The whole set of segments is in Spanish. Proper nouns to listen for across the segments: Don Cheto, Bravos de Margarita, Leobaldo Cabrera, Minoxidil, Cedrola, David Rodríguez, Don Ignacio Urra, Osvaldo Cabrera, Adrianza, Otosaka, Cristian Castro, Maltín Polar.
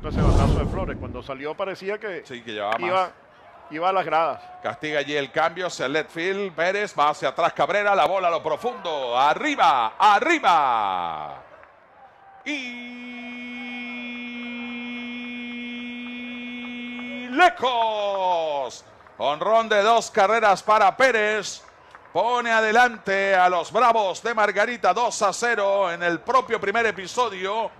Perfecto ese batazo de Flores. Cuando salió parecía que, sí, que llevaba iba a las gradas. Castiga allí el cambio. Select field. Pérez va hacia atrás. Cabrera. La bola a lo profundo. Arriba. Arriba. Y lejos. Jonrón de 2 carreras para Pérez. Pone adelante a los Bravos de Margarita 2-0 en el propio primer episodio.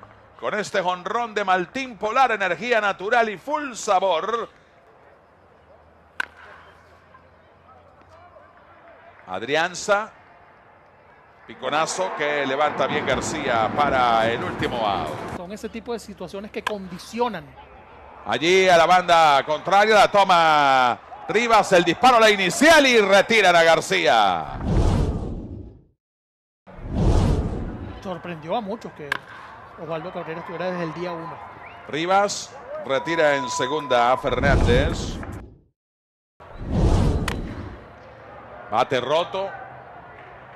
Con este jonrón de Maltín Polar, energía natural y full sabor. Adrianza. Piconazo que levanta bien García para el último out. Son ese tipo de situaciones que condicionan. Allí a la banda contraria la toma Rivas, el disparo, la inicial y retiran a García. Sorprendió a muchos que Osvaldo Cabrera estuviera desde el día 1. Rivas retira en segunda a Fernández. Bate roto.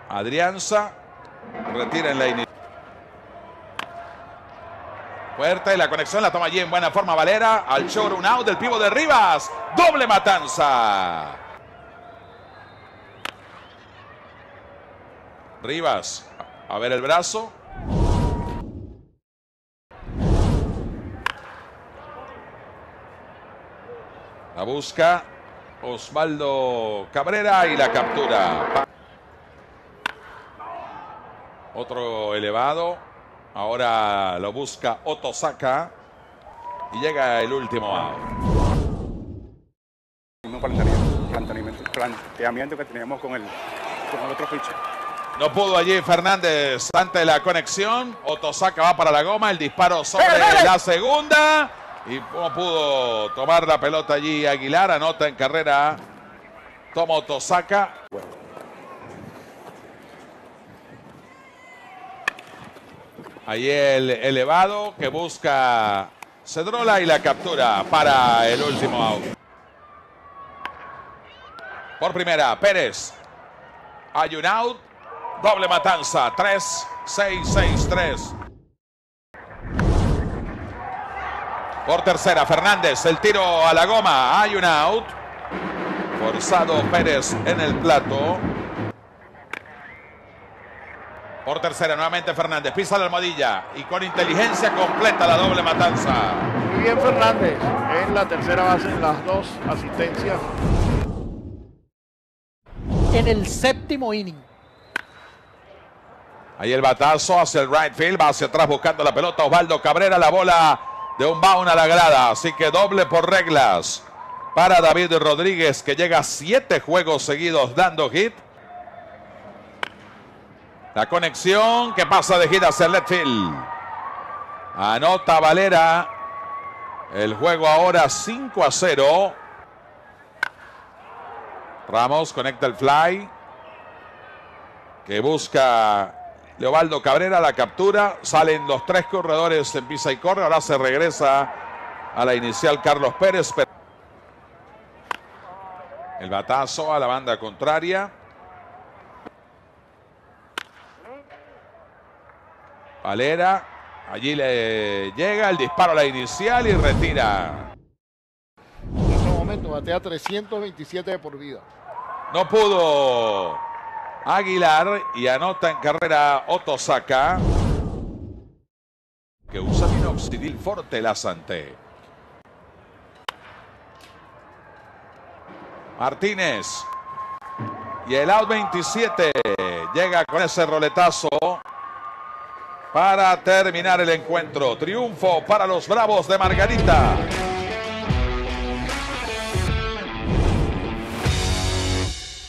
Adrianza retira en la inicial. Puerta y la conexión la toma allí en buena forma Valera. Al short, un out del pivo de Rivas. Doble matanza. Rivas. A ver el brazo. La busca Osvaldo Cabrera y la captura. Otro elevado. Ahora lo busca Otosaka y llega el último out. Un planteamiento que teníamos con el otro pitcher. No pudo allí Fernández ante la conexión. Otosaka va para la goma, el disparo sobre la segunda. Y no pudo tomar la pelota allí Aguilar, anota en carrera. Toma Otosaka. Bueno. Ahí el elevado que busca Cedrola y la captura para el último out. Por primera, Pérez. Hay un out. Doble matanza. 3-6-6-3. Por tercera, Fernández. El tiro a la goma. Hay un out. Forzado Pérez en el plato. Por tercera, nuevamente Fernández, pisa la almohadilla y con inteligencia completa la doble matanza. Muy bien Fernández, en la tercera base, en las 2 asistencias. En el 7º inning. Ahí el batazo hacia el right field, va hacia atrás buscando la pelota. Osvaldo Cabrera, la bola de un bound a la grada, así que doble por reglas para David Rodríguez, que llega a 7 juegos seguidos dando hit. La conexión que pasa de gira hacia el left field. Anota Valera. El juego ahora 5-0. Ramos conecta el fly. Que busca Leobaldo Cabrera. La captura. Salen los 3 corredores en pisa y corre. Ahora se regresa a la inicial Carlos Pérez. El batazo a la banda contraria. Valera, allí le llega el disparo a la inicial y retira. En este momento batea 327 de por vida. No pudo Aguilar y anota en carrera Otosaka. Que usa minoxidil forte la Santé. Martínez. Y el out 27 llega con ese roletazo. Para terminar el encuentro, triunfo para los Bravos de Margarita.